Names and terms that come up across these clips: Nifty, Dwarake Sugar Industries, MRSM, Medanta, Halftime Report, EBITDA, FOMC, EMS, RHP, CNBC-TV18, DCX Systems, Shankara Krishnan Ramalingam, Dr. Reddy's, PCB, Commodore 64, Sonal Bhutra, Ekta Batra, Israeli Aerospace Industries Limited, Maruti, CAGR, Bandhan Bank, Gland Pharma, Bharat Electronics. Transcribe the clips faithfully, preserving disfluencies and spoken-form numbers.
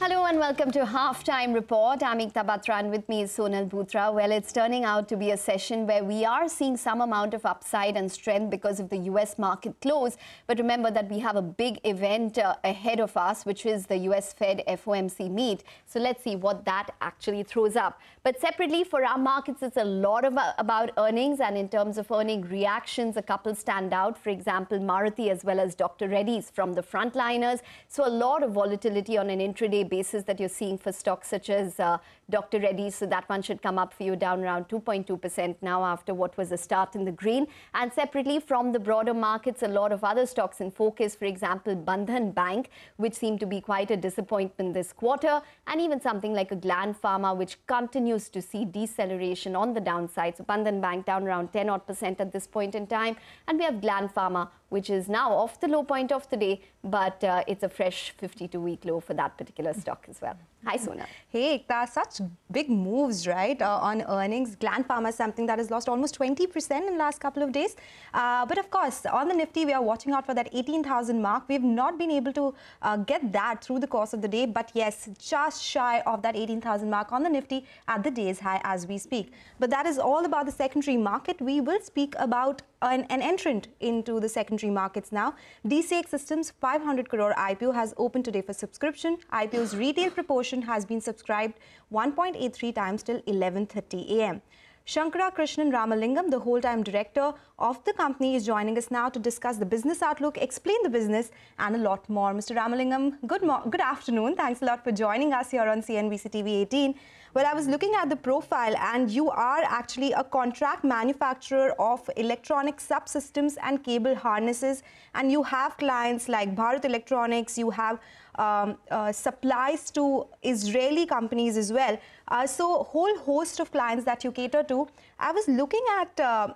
Hello and welcome to Halftime Report. I'm Ekta Batra and with me is Sonal Bhutra. Well, it's turning out to be a session where we are seeing some amount of upside and strength because of the U S market close. But remember that we have a big event uh, ahead of us, which is the U S Fed F O M C meet. So let's see what that actually throws up. But separately for our markets, it's a lot of, uh, about earnings, and in terms of earning reactions, a couple stand out. For example, Maruti as well as Doctor Reddy's from the frontliners. So a lot of volatility on an intraday basis that you're seeing for stocks such as uh, Doctor Reddy's. So that one should come up for you, down around two point two percent now after what was a start in the green. And separately from the broader markets, a lot of other stocks in focus. For example, Bandhan Bank, which seemed to be quite a disappointment this quarter, and even something like a Gland Pharma, which continues to see deceleration on the downside. So Bandhan Bank down around ten odd percent at this point in time, and we have Gland Pharma, which is now off the low point of the day, but uh, it's a fresh fifty-two week low for that particular stock as well. Hi, Sonal. Hey, Ekta, such big moves, right, uh, on earnings. Gland Pharma is something that has lost almost twenty percent in the last couple of days. Uh, but of course, on the Nifty, we are watching out for that eighteen thousand mark. We've not been able to uh, get that through the course of the day, but yes, just shy of that eighteen thousand mark on the Nifty at the day's high as we speak. But that is all about the secondary market. We will speak about An, an entrant into the secondary markets now. D C X Systems five hundred crore I P O has opened today for subscription. I P O's retail proportion has been subscribed one point eight three times till eleven thirty A M Shankara Krishnan Ramalingam, the whole-time director of the company, is joining us now to discuss the business outlook, explain the business, and a lot more. Mister Ramalingam, good, mo good afternoon. Thanks a lot for joining us here on C N B C T V eighteen. Well, I was looking at the profile, and you are actually a contract manufacturer of electronic subsystems and cable harnesses, and you have clients like Bharat Electronics, you have um, uh, supplies to Israeli companies as well. Uh, so, a whole host of clients that you cater to. I was looking at uh,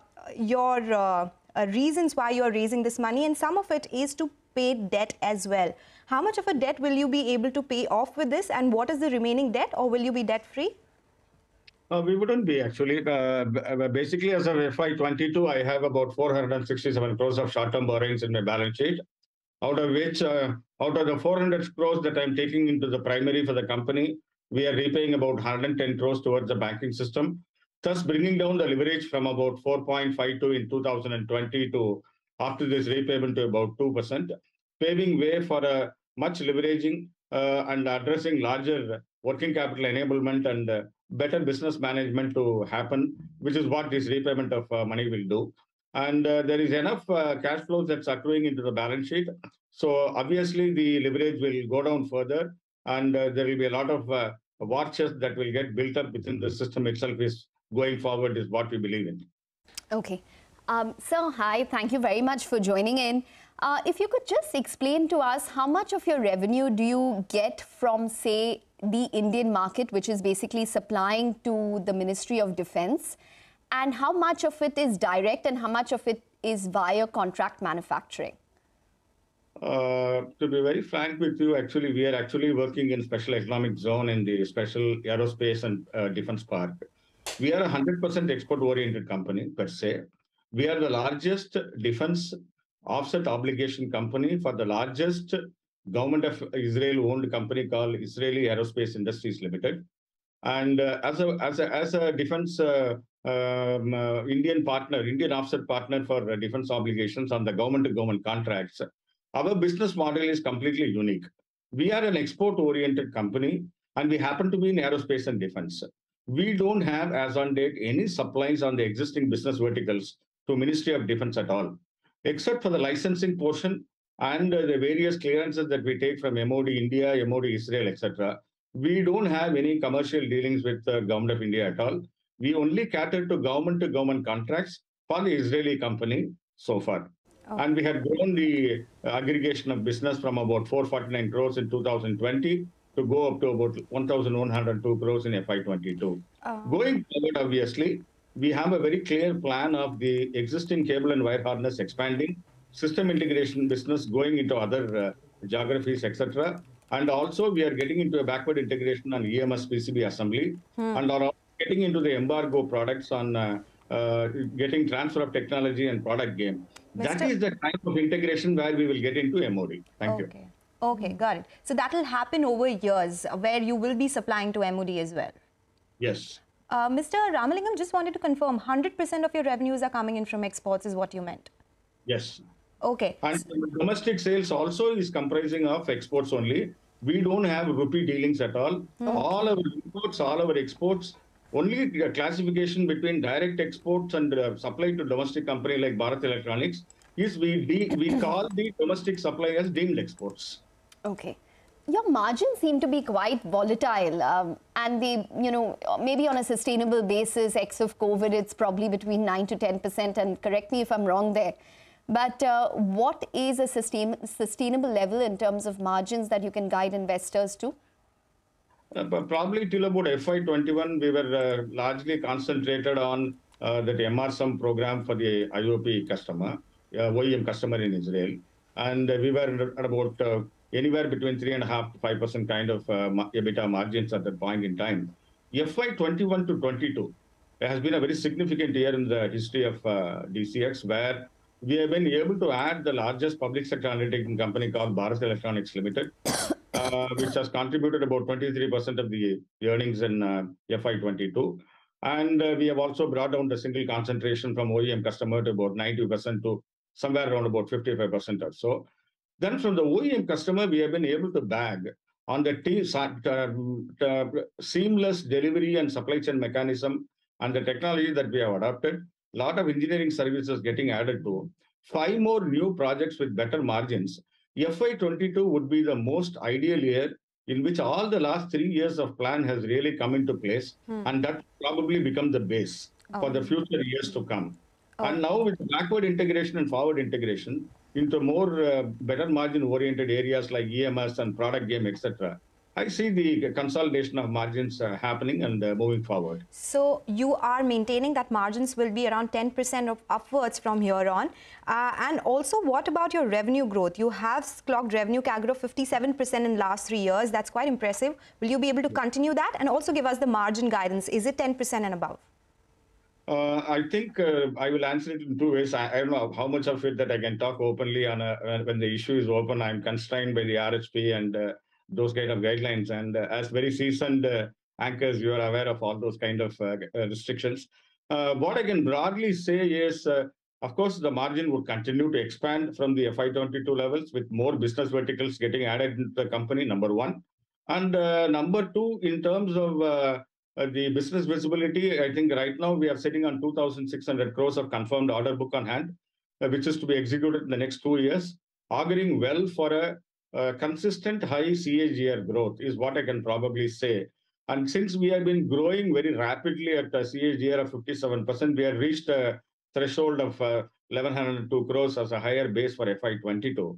your uh, uh, reasons why you are raising this money, and some of it is to pay debt as well. How much of a debt will you be able to pay off with this, and what is the remaining debt, or will you be debt free? Uh, we wouldn't be actually. Uh, basically, as of F Y twenty-two, I have about four hundred sixty-seven crores of short-term borrowings in my balance sheet, out of which, uh, out of the four hundred crores that I'm taking into the primary for the company, we are repaying about one hundred ten crores towards the banking system, thus bringing down the leverage from about four point five two in two thousand twenty to, after this repayment, to about two percent, paving way for a much leveraging uh, and addressing larger working capital enablement and uh, better business management to happen, which is what this repayment of uh, money will do. And uh, there is enough uh, cash flows that's accruing into the balance sheet. So obviously the leverage will go down further, and uh, there will be a lot of uh, war chest that will get built up within the system itself is going forward, is what we believe in. Okay. Um, so, hi, thank you very much for joining in. Uh, if you could just explain to us how much of your revenue do you get from, say, the Indian market, which is basically supplying to the Ministry of Defense, and how much of it is direct and how much of it is via contract manufacturing? Uh, to be very frank with you, actually, we are actually working in Special Economic Zone in the Special Aerospace and uh, Defense Park. We are a one hundred percent export-oriented company, per se. We are the largest defense offset obligation company for the largest government of Israel-owned company called Israeli Aerospace Industries Limited. And uh, as, a, as, a, as a defense uh, um, uh, Indian partner, Indian offset partner for uh, defense obligations on the government-to-government contracts, our business model is completely unique. We are an export-oriented company, and we happen to be in aerospace and defense. We don't have, as on date, any supplies on the existing business verticals to Ministry of Defense at all, except for the licensing portion and uh, the various clearances that we take from M O D India, M O D Israel, et cetera. We don't have any commercial dealings with the uh, Government of India at all. We only cater to government-to-government contracts for the Israeli company so far. Oh. And we had grown the uh, aggregation of business from about four hundred forty-nine crores in two thousand twenty to go up to about one thousand one hundred two crores in F Y twenty-two. Oh. Going forward, obviously, we have a very clear plan of the existing cable and wire harness expanding, system integration business going into other uh, geographies, et cetera. And also, we are getting into a backward integration on E M S P C B assembly, hmm. and are getting into the embargo products on uh, uh, getting transfer of technology and product game. Mister That is the type of integration where we will get into M O D. Thank okay. you. Okay, mm-hmm. Got it. So that will happen over years where you will be supplying to M O D as well? Yes. Uh, Mister Ramalingam, just wanted to confirm, one hundred percent of your revenues are coming in from exports is what you meant? Yes. Okay. And domestic sales also is comprising of exports only. We don't have rupee dealings at all. Mm-hmm. All our imports, all our exports, only the classification between direct exports and uh, supply to domestic company like Bharat Electronics is we, de we call the domestic supply as deemed exports. Okay. Your margins seem to be quite volatile um, and they, you know, maybe on a sustainable basis, ex of COVID, it's probably between nine to ten percent, and correct me if I'm wrong there. But uh, what is a sustain sustainable level in terms of margins that you can guide investors to? Uh, but probably till about F Y twenty-one, we were uh, largely concentrated on uh, that M R S M program for the I O P customer, uh, O E M customer in Israel. And uh, we were at about uh, anywhere between three point five to five percent kind of uh, EBITDA margins at that point in time. F Y twenty-one to twenty-two has been a very significant year in the history of uh, D C X, where we have been able to add the largest public sector undertaking company called Bharat Electronics Limited, uh, which has contributed about twenty-three percent of the earnings in uh, F Y twenty-two. And uh, we have also brought down the single concentration from O E M customer to about ninety percent to somewhere around about fifty-five percent or so. Then from the O E M customer, we have been able to bag on the uh, seamless delivery and supply chain mechanism and the technology that we have adopted. A lot of engineering services getting added to. Five more new projects with better margins. F Y twenty-two would be the most ideal year in which all the last three years of plan has really come into place. Hmm. And that probably become the base oh. for the future years to come. Oh. And now with backward integration and forward integration into more uh, better margin oriented areas like E M S and product game, et cetera, I see the consolidation of margins uh, happening and uh, moving forward. So you are maintaining that margins will be around ten percent of upwards from here on. Uh, and also, what about your revenue growth? You have clocked revenue C A G R of fifty-seven percent in last three years. That's quite impressive. Will you be able to continue that? And also give us the margin guidance. Is it ten percent and above? Uh, I think uh, I will answer it in two ways. I, I don't know how much of it that I can talk openly on a, when the issue is open. I'm constrained by the R H P and... Uh, those kind of guidelines, and uh, as very seasoned uh, anchors, you are aware of all those kind of uh, restrictions. Uh, what I can broadly say is, uh, of course, the margin would continue to expand from the F Y twenty-two levels with more business verticals getting added into the company, number one. And uh, number two, in terms of uh, uh, the business visibility, I think right now we are sitting on two thousand six hundred crores of confirmed order book on hand, uh, which is to be executed in the next two years, auguring well for a Uh, consistent high C A G R growth is what I can probably say. And since we have been growing very rapidly at a C A G R of fifty-seven percent, we have reached a threshold of uh, eleven hundred two crores as a higher base for F Y twenty-two.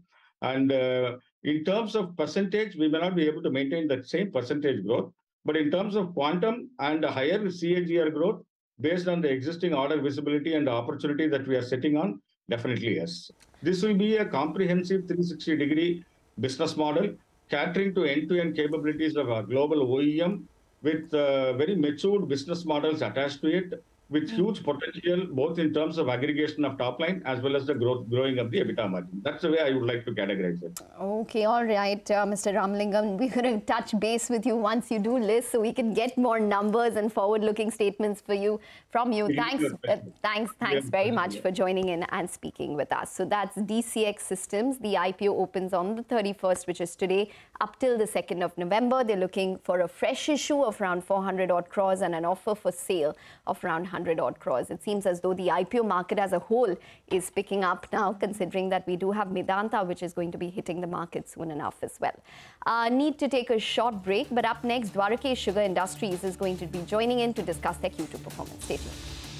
And uh, in terms of percentage, we may not be able to maintain that same percentage growth. But in terms of quantum and a higher C A G R growth, based on the existing order visibility and the opportunity that we are sitting on, definitely yes. This will be a comprehensive three sixty degree business model, catering to end-to-end capabilities of our global O E M with uh, very matured business models attached to it, with mm-hmm. huge potential both in terms of aggregation of top line as well as the growth, growing of the EBITDA margin. That's the way I would like to categorize it. Okay, all right, uh, Mister Ramalingam, we're going to touch base with you once you do list so we can get more numbers and forward-looking statements for you from you. Thanks, uh, thanks, thanks very much for joining in and speaking with us. So that's D C X Systems. The I P O opens on the thirty-first, which is today, up till the second of November. They're looking for a fresh issue of around four hundred odd crores and an offer for sale of around one hundred odd crores. It seems as though the I P O market as a whole is picking up now, considering that we do have Medanta, which is going to be hitting the market soon enough as well. Uh, need to take a short break, but up next, Dwarake Sugar Industries is going to be joining in to discuss their Q two performance. Stay tuned.